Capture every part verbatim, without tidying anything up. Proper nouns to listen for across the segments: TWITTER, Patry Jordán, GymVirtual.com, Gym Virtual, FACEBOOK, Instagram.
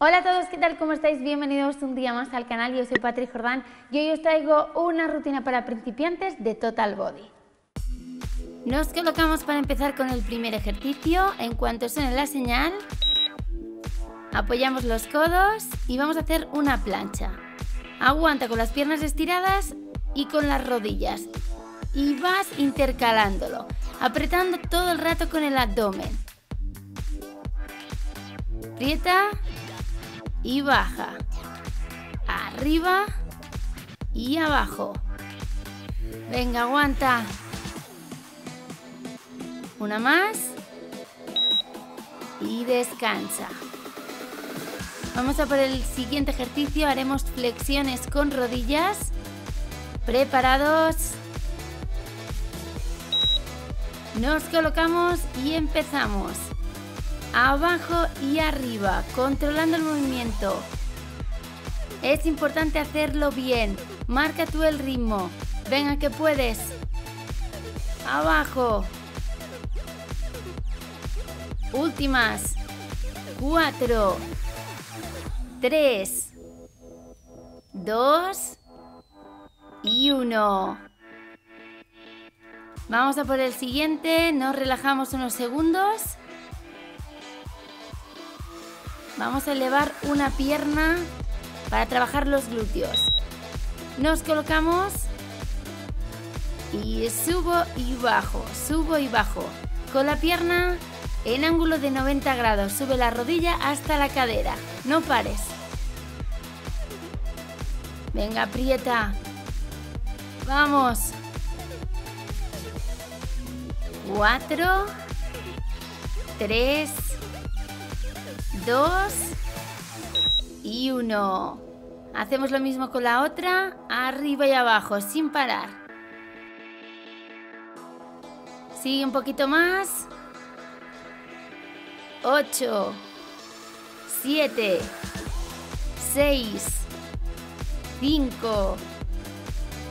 Hola a todos, ¿qué tal? ¿Cómo estáis? Bienvenidos un día más al canal. Yo soy Patry Jordán y hoy os traigo una rutina para principiantes de Total Body. Nos colocamos para empezar con el primer ejercicio. En cuanto suene la señal, apoyamos los codos y vamos a hacer una plancha. Aguanta con las piernas estiradas y con las rodillas y vas intercalándolo, apretando todo el rato con el abdomen. Aprieta y baja, arriba y abajo. Venga, aguanta. Una más y descansa. Vamos a por el siguiente ejercicio. Haremos flexiones con rodillas. Preparados. Nos colocamos y empezamos. Abajo y arriba, controlando el movimiento. Es importante hacerlo bien. Marca tú el ritmo. Venga, que puedes. Abajo. Últimas. Cuatro. Tres. Dos. Y uno. Vamos a por el siguiente. Nos relajamos unos segundos. Vamos a elevar una pierna para trabajar los glúteos. Nos colocamos y subo y bajo, subo y bajo. Con la pierna en ángulo de noventa grados, sube la rodilla hasta la cadera. No pares. Venga, aprieta. Vamos. Cuatro. Tres. Dos y uno. Hacemos lo mismo con la otra, arriba y abajo, sin parar. Sigue un poquito más. Ocho, siete, seis, cinco,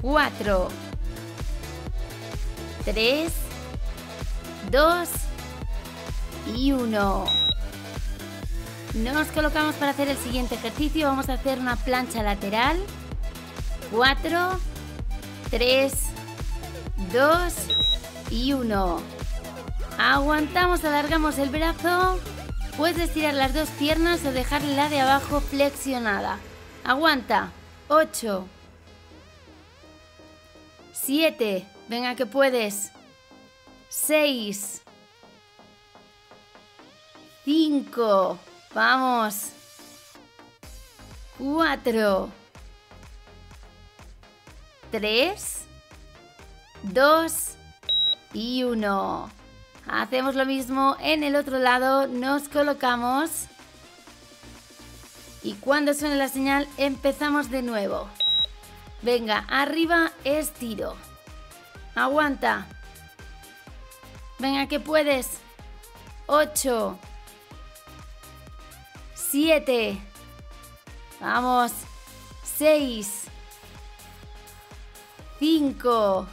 cuatro, tres, dos y uno. Nos colocamos para hacer el siguiente ejercicio. Vamos a hacer una plancha lateral. cuatro, tres, dos y uno. Aguantamos, alargamos el brazo. Puedes estirar las dos piernas o dejar la de abajo flexionada. Aguanta. ocho, siete, venga que puedes. seis, cinco, vamos. Cuatro. Tres. Dos. Y uno. Hacemos lo mismo en el otro lado. Nos colocamos. Y cuando suene la señal, empezamos de nuevo. Venga, arriba, estiro. Aguanta. Venga, que puedes. Ocho. siete, vamos, seis, cinco,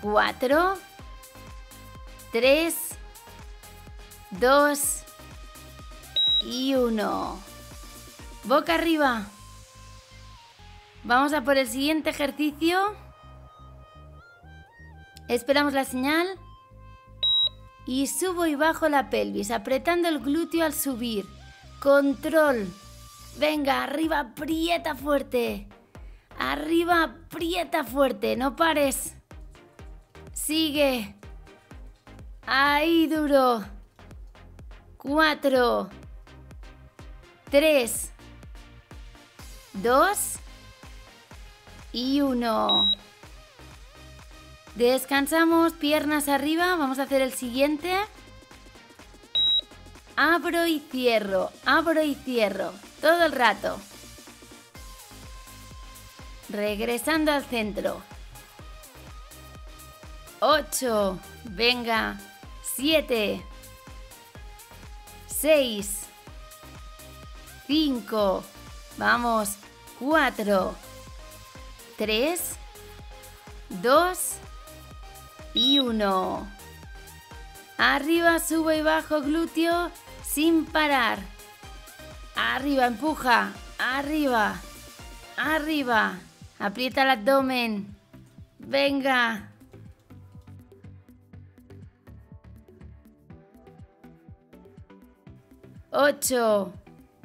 cuatro, tres, dos y uno. Boca arriba. Vamos a por el siguiente ejercicio. Esperamos la señal. Y subo y bajo la pelvis, apretando el glúteo al subir. Control. Venga, arriba, aprieta fuerte. Arriba, aprieta fuerte. No pares. Sigue. Ahí, duro. Cuatro. Tres. Dos. Y uno. Descansamos, piernas arriba. Vamos a hacer el siguiente. Abro y cierro, abro y cierro, todo el rato. Regresando al centro. ocho, venga. siete, seis, cinco, vamos. cuatro, tres, dos y uno. Arriba, subo y bajo glúteo sin parar. Arriba, empuja. Arriba. Arriba. Aprieta el abdomen. Venga. Ocho.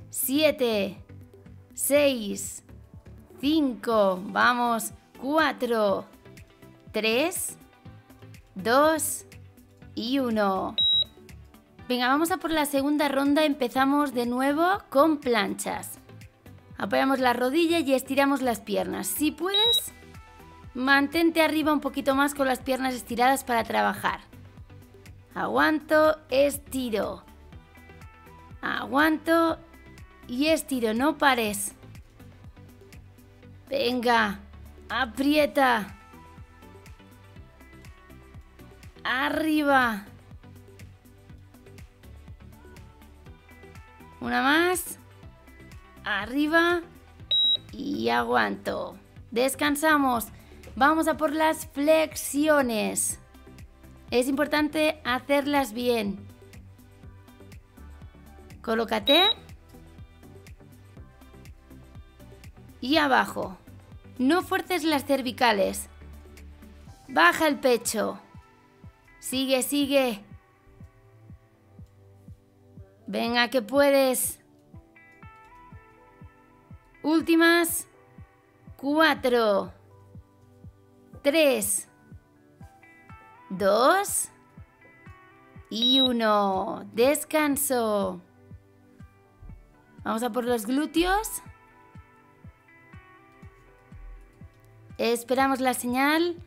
Siete. Seis. Cinco. Vamos. Cuatro. Tres. Dos. Y uno. Venga, vamos a por la segunda ronda. Empezamos de nuevo con planchas. Apoyamos la rodilla y estiramos las piernas. Si puedes, mantente arriba un poquito más con las piernas estiradas para trabajar. Aguanto, estiro. Aguanto y estiro. No pares. Venga, aprieta. Arriba. Una más, arriba y aguanto. Descansamos. Vamos a por las flexiones. Es importante hacerlas bien. Colócate y abajo. No fuerces las cervicales. Baja el pecho. Sigue, sigue. Venga, que puedes. Últimas. Cuatro. Tres. Dos. Y uno. Descanso. Vamos a por los glúteos. Esperamos la señal.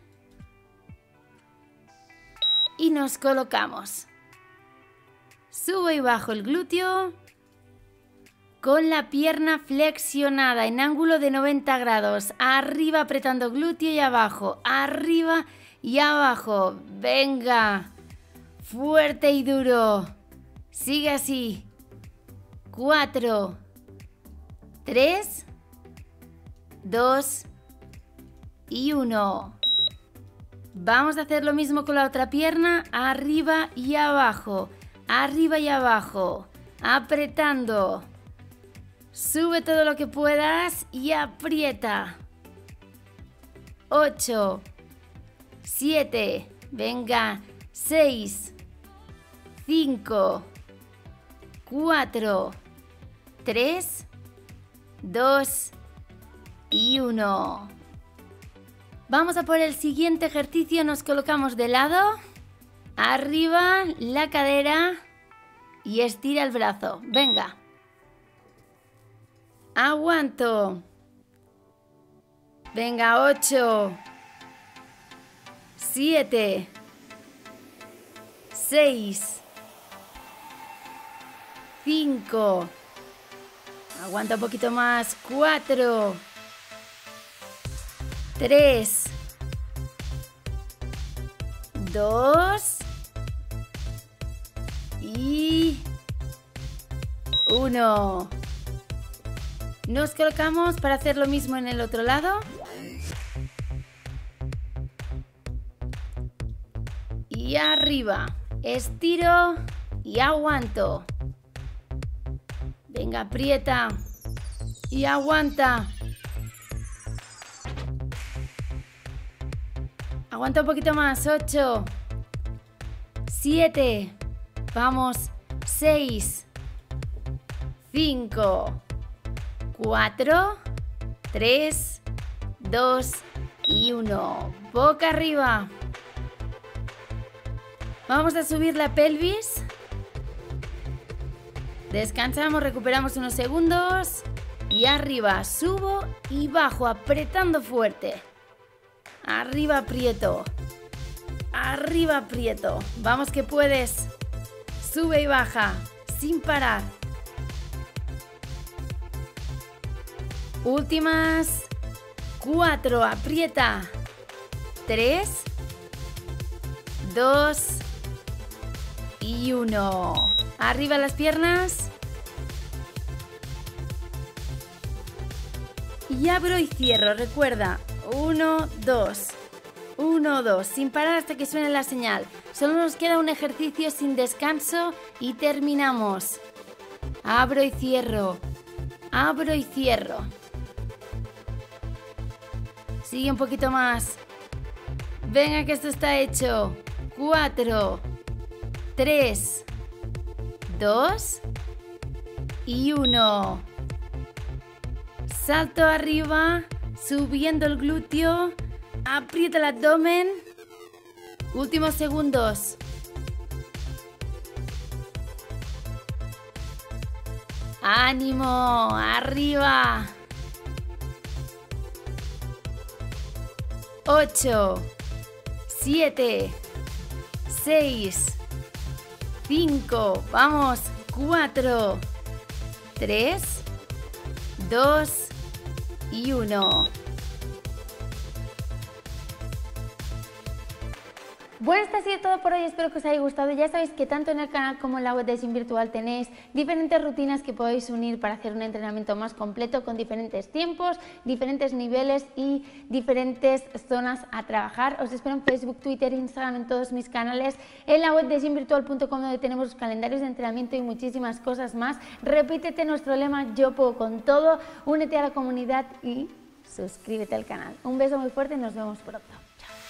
Y nos colocamos. Subo y bajo el glúteo con la pierna flexionada en ángulo de noventa grados. Arriba apretando glúteo y abajo. Arriba y abajo. Venga. Fuerte y duro. Sigue así. Cuatro. Tres. Dos. Y uno. Vamos a hacer lo mismo con la otra pierna. Arriba y abajo. Arriba y abajo, apretando. Sube todo lo que puedas y aprieta. Ocho, siete, venga, seis, cinco, cuatro, tres, dos y uno. Vamos a por el siguiente ejercicio, nos colocamos de lado. Arriba la cadera y estira el brazo. Venga. Aguanto. Venga, ocho. Siete. Seis. Cinco. Aguanta un poquito más. Cuatro. Tres. Dos. Y uno. Nos colocamos para hacer lo mismo en el otro lado. Y arriba. Estiro y aguanto. Venga, aprieta. Y aguanta. Aguanta un poquito más. Ocho. Siete. Vamos, seis, cinco, cuatro, tres, dos y uno. Boca arriba. Vamos a subir la pelvis. Descansamos, recuperamos unos segundos. Y arriba, subo y bajo, apretando fuerte. Arriba, aprieto. Arriba, aprieto. Vamos que puedes. Sube y baja, sin parar. Últimas. Cuatro, aprieta. Tres. Dos. Y uno. Arriba las piernas. Y abro y cierro, recuerda. Uno, dos. Uno, dos. Sin parar hasta que suene la señal. Solo nos queda un ejercicio sin descanso y terminamos. Abro y cierro. Abro y cierro. Sigue un poquito más. Venga, que esto está hecho. cuatro, tres, dos y uno. Salto arriba, subiendo el glúteo. Aprieta el abdomen. Últimos segundos. ¡Ánimo! ¡Arriba! ocho, siete, seis, cinco, vamos, cuatro, tres, dos y uno. Bueno, esto ha sido todo por hoy, espero que os haya gustado. Ya sabéis que tanto en el canal como en la web de Gym Virtual tenéis diferentes rutinas que podéis unir para hacer un entrenamiento más completo con diferentes tiempos, diferentes niveles y diferentes zonas a trabajar. Os espero en Facebook, Twitter, Instagram, en todos mis canales, en la web de Gym Virtual punto com, donde tenemos calendarios de entrenamiento y muchísimas cosas más. Repítete nuestro lema, yo puedo con todo, únete a la comunidad y suscríbete al canal. Un beso muy fuerte y nos vemos pronto. Chao.